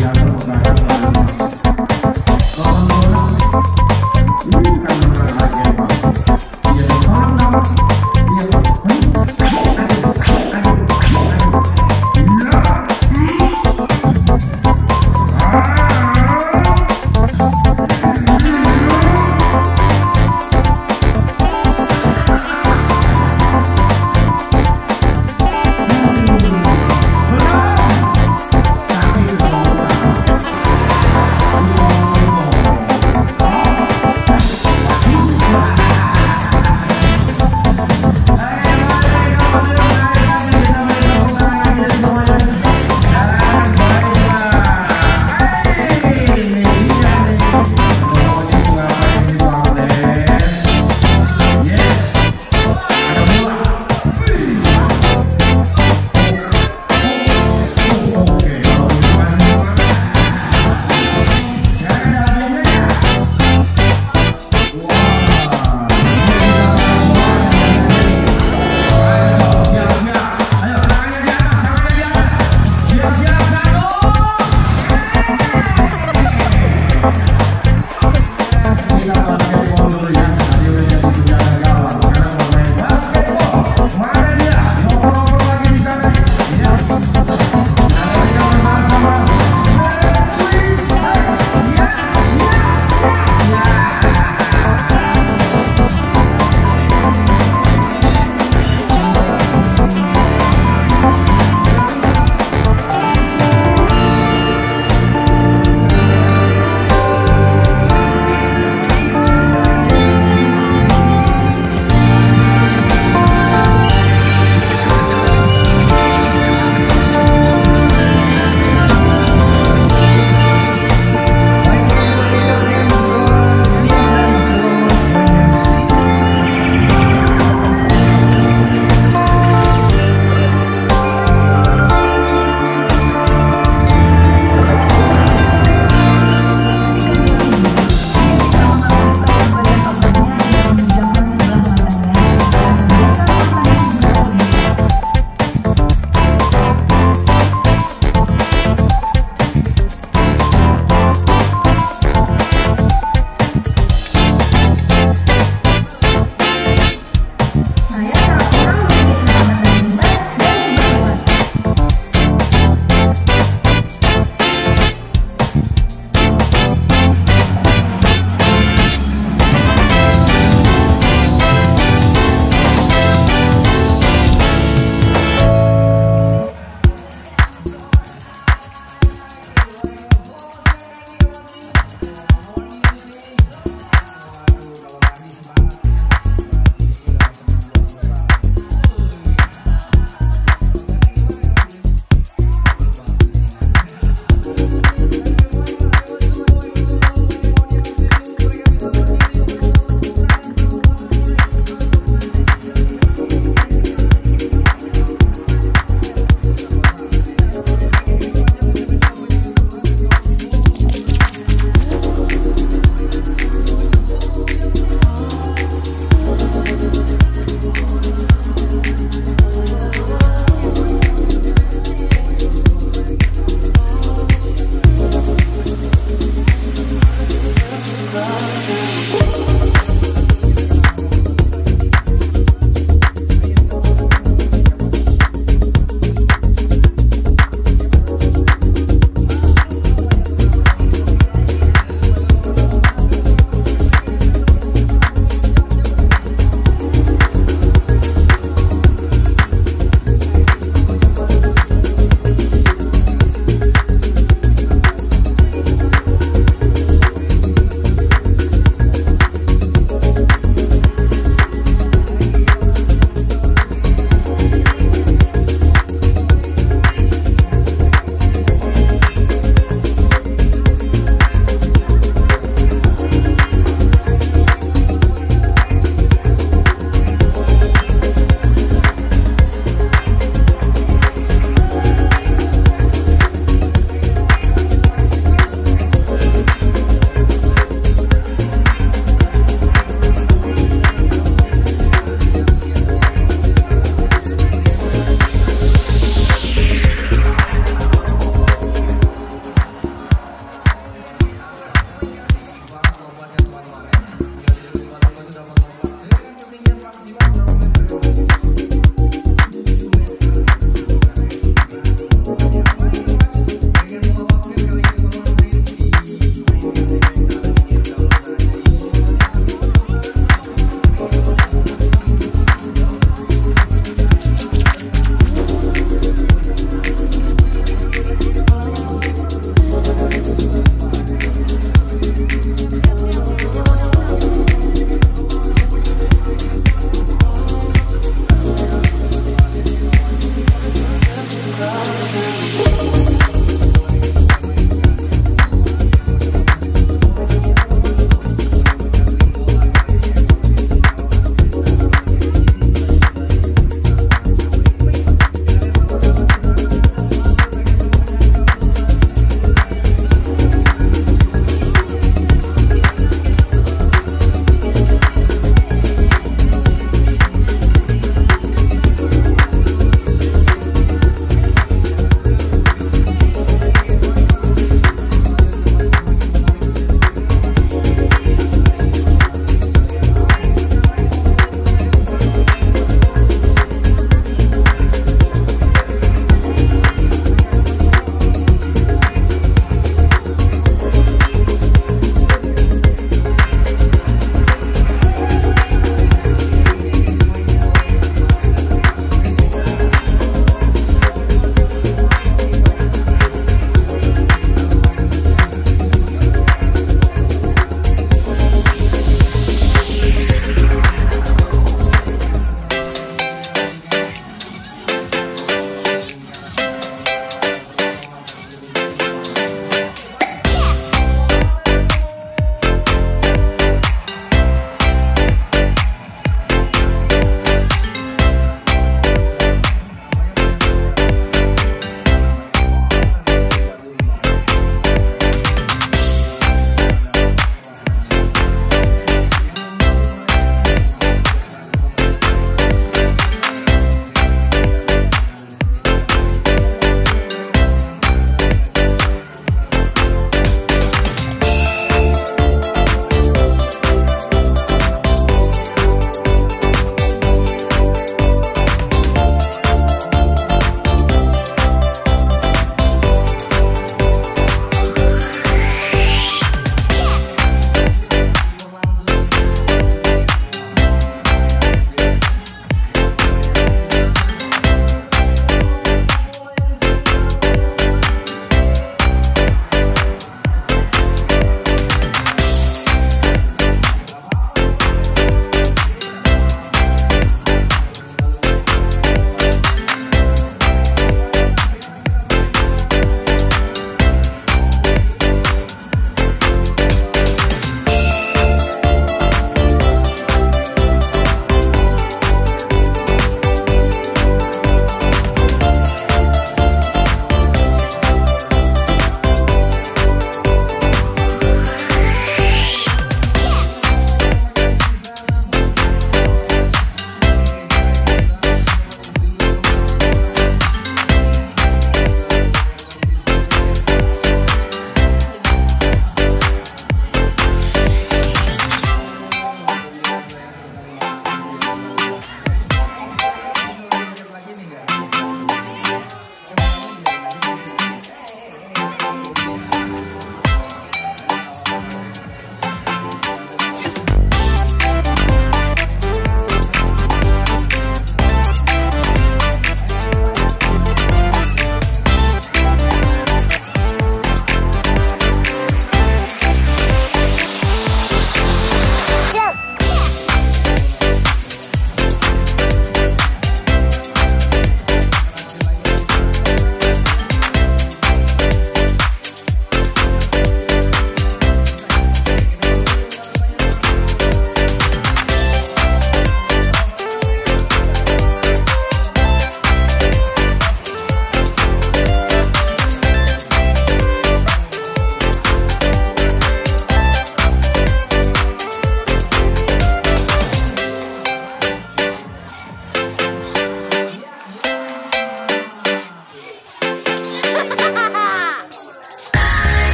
Yeah.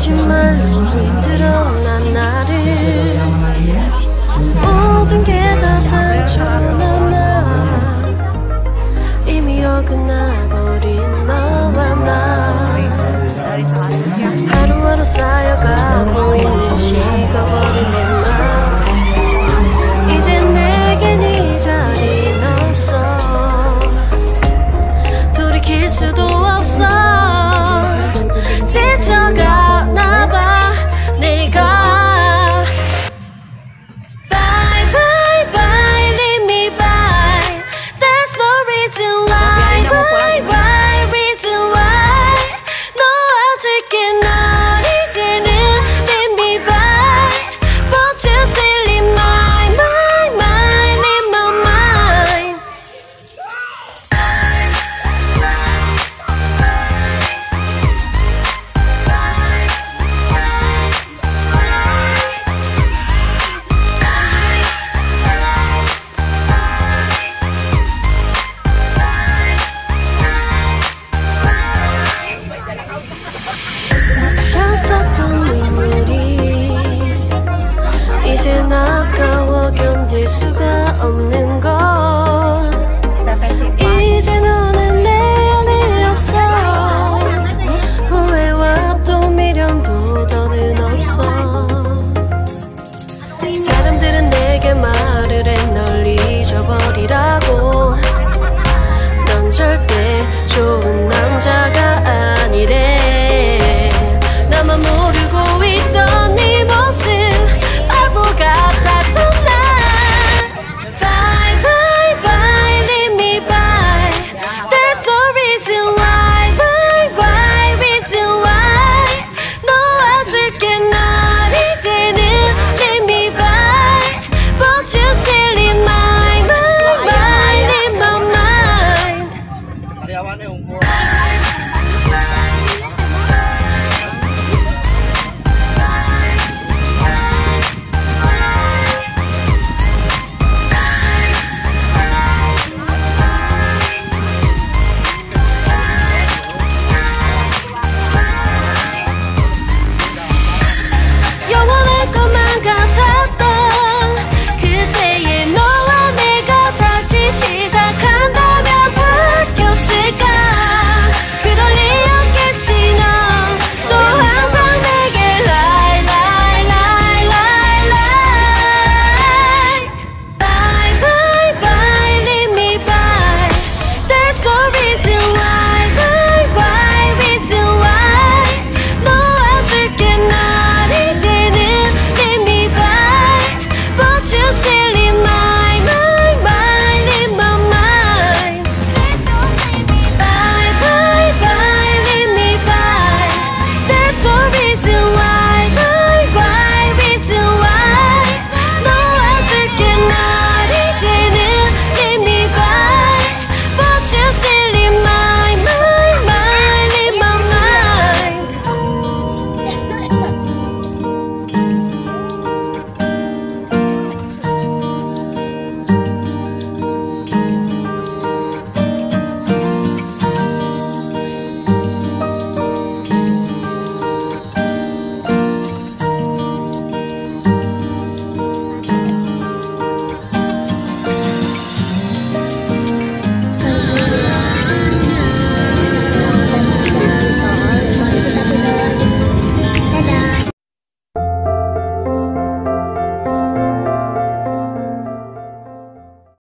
거짓말로 흔들어난 나를 모든 게 다 상처로 남아 이미 어긋나버린 너와 나 하루하루 쌓여가고